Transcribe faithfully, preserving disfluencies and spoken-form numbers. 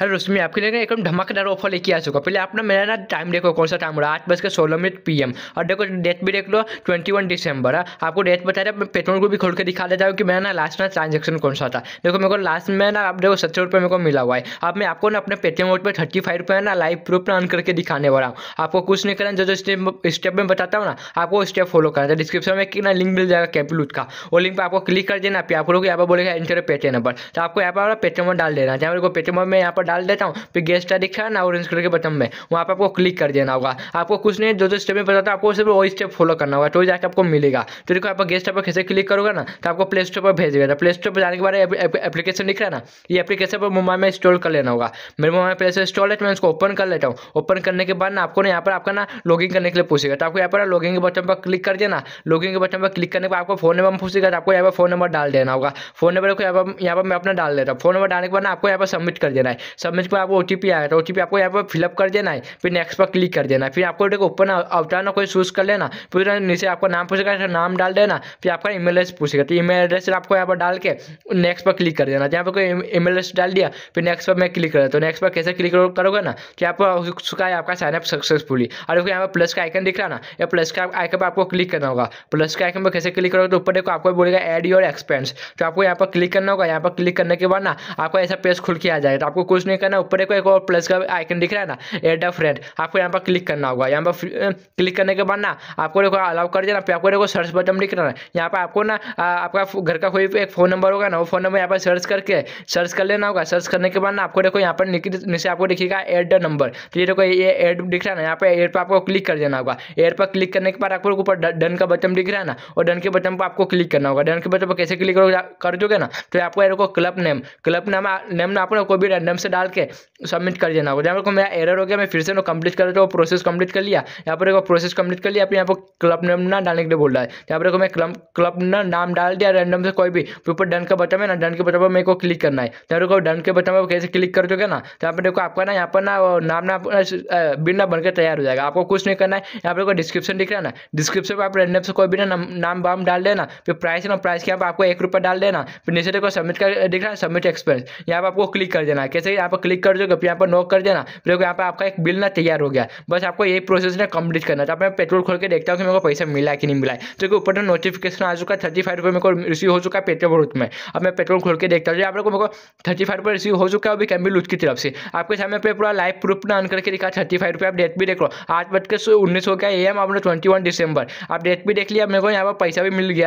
Hello दोस्तों, मैं आपके लिए एकदम धमाकेदार ऑफर लेके आ चुका। पहले आप ना मेरा ना टाइम देखो कौन सा टाइम हो रहा है, आठ बज के सोलह मिनट पी एम। और देखो डेट भी देख लो इक्कीस दिसंबर। आपको डेट बता रहा है, पेट्रोल को भी खोल के दिखा देता हूँ कि मेरा ना लास्ट ना ट्रांजेक्शन कौन सा था। देखो मेरे को लास्ट में ना आप देखो सत्तर रुपये मेरे को मिला हुआ है। अब मैं आपको ना अपने पेटीएम वोट पर थर्टी फाइव रुपये ना लाइव प्रूफ ना ऑन करके दिखाने वाला हूँ। आपको कुछ नहीं करना, जो स्टेप स्टेप में बताता हूँ ना आपको स्टेप फॉलो करना है। डिस्क्रिप्शन में ना लिंक मिल जाएगा कैपिलूट का, वो लिंक पर आपको क्लिक कर देना। आप लोग यहाँ पर बोलेगा एंटर पेटीएम नंबर, तो आपको यहाँ पर पेटीएम डाल देना। जहाँ मेरे को पेटीएम में यहाँ पर डाल देता हूँ, फिर गेस्ट दिखा है ना ऑरेंज कलर के बटन में, वहाँ पर आपको क्लिक कर देना होगा। आपको कुछ नहीं, जो जो स्टेप में बताता आपको सिर्फ वो स्टेप फॉलो करना होगा, तो जाकर आपको मिलेगा। तो देखो आप गेस्ट पर कैसे क्लिक करोगे ना, तो आपको प्ले स्टोर पर भेज देगा। प्ले स्टोर पर जाने के बाद एप्लीकेशन दिख रहा है ना, ये एप्लीकेशन पर मोबाइल में इंस्टॉल कर लेना होगा। मेरे मोबाइल में प्ले स्टोर इंस्टॉल है, मैं इसको ओपन कर लेता हूँ। ओपन करने के बाद ना आपको यहाँ पर आपका ना लॉगिन करने के लिए पूछेगा, तो आपको यहाँ पर लॉगिन के बटन पर क्लिक कर देना। लॉगिन के बटन पर क्लिक करने के बाद आपको फोन नंबर पूछेगा, तो आपको यहाँ पर फोन नंबर डाल देना होगा। फोन नंबर को यहाँ पर मैं अपना डाल देता हूँ। फोन नंबर डालने के बाद ना आपको यहाँ पर सबमिट कर देना है। सबमिट पर आपको ओ टी पी आया, तो ओ टी पी आपको यहाँ पर फिलअप कर देना है, फिर नेक्स्ट पर क्लिक कर देना है। फिर आपको देखो ऊपर अवतार ना कोई चूज कर लेना। फिर नीचे आपका नाम पूछेगा, तो नाम डाल देना। फिर आपका ईमेल एड्रेस पूछेगा, तो ईमेल एड्रेस आपको यहाँ पर डाल के नेक्स्ट पर क्लिक कर देना। यहाँ पर कोई ईमेल एड्रेस डाल दिया, फिर नेक्स्ट पर मैं क्लिक कर देता हूँ। नेक्स्ट पर कैसे क्लिक करोगे ना, तो यहाँ पर उसका आपका साइनअप सक्सेसफुली। और देखो यहाँ पर प्लस का आइकन दिख रहा ना, या प्लस का आइकन पर आपको क्लिक करना होगा। प्लस के आइकन पर कैसे क्लिक करोगे, तो ऊपर देखो आपको बोलेगा एड योर एक्सपेंस, तो आपको यहाँ पर क्लिक करना होगा। यहाँ पर क्लिक करने के बाद ना आपको ऐसा पेज खुल के आ जाएगा। तो आपको कुछ नहीं करना, ऊपर एक, एक और प्लस का आइकन दिख रहा है ना, एड अ फ्रेंड, आपको यहाँ पर क्लिक करना होगा। यहाँ पर क्लिक करने के बाद ना आपको देखो अलाउ कर देना। फिर आपको देखो सर्च बटन दिख रहा है, यहाँ पर आपको ना आपका घर का कोई एक फोन नंबर होगा ना, वो फोन नंबर यहाँ पर सर्च करके सर्च कर लेना होगा। सर्च करने के बाद ना आपको देखो यहाँ पर नीचे आपको दिखेगा एड नंबर, तो ये देखो ये एड दिख रहा है ना, यहाँ पर एड पर आपको क्लिक कर देना होगा। एड पर क्लिक करने के बाद आपको ऊपर डन का बटन दिख रहा है ना, और डन के बटन पर आपको क्लिक करना होगा। डन के बटन पर कैसे क्लिक कर दोगे ना, तो आपको देखो क्लब नेम क्लब नाम नेम ना आपको कोई भी रैंडम से डाल के सबमिट कर देना होगा। जहाँ पर मेरा एरर हो गया, मैं फिर से कंप्लीट कर रहा था, वो प्रोसेस कंप्लीट कर लिया। यहाँ पर प्रोसेस कंप्लीट कर लिया, फिर यहाँ पर क्लब नेम ना डालने के लिए बोल रहा है। यहाँ पर मैं क्लब क्लब ना नाम डाल दिया रैंडम से कोई भी, फिर ऊपर डन का बटन है ना, डन के बटन पर मेरे को क्लिक करना है। यहाँ पर डन के बटन पर कैसे क्लिक कर दोगे ना, तो यहाँ पर देखो आपका ना यहाँ पर ना नाम ना बिना बनकर तैयार हो जाएगा। आपको कुछ नहीं करना है। यहाँ पर डिस्क्रिप्शन दिख रहा है ना, डिस्क्रिप्शन पर आप रैंडम से कोई भी ना नाम वाम डाल देना। फिर प्राइस ना प्राइस के यहाँ पर आपको एक रुपये डाल देना। फिर नीचे देखो सबमिट का दिख रहा है, सबमिट एक्सपेंस, यहाँ पर आपको क्लिक कर देना है। कैसे यहाँ पर क्लिक कर दोगे, फिर यहाँ पर नॉक कर देना। फिर यहाँ पर आपका एक बिल ना तैयार हो गया। बस आपको ये प्रोसेस ना कंप्लीट करना था। मैं पेट्रोल खोल के देखता हूँ कि मेरे को पैसा मिला कि नहीं मिला है। तो ऊपर नोटिफिकेशन आ चुका है, थर्टी फाइव रुपये मेरे को रिसीव हो चुका है पेट्रोल में। अब मैं पेट्रोल खोल के देखता हूँ, आप लोगों को मेरे को थर्टी फाइव रुपये रिसीव हो चुका है अभी कैम्बिलूट की तरफ से। आपके सामने पे पूरा लाइव प्रूफ ना ऑन करके दिखा थर्टी फाइव रुपये। आप डेट भी देख लो, आठ बज के उन्नीस हो गया ए एम, आपने ट्वेंटी वन दिसंबर। आप डेट भी देख लिया, मेरे को यहाँ पर पैसा भी मिल गया।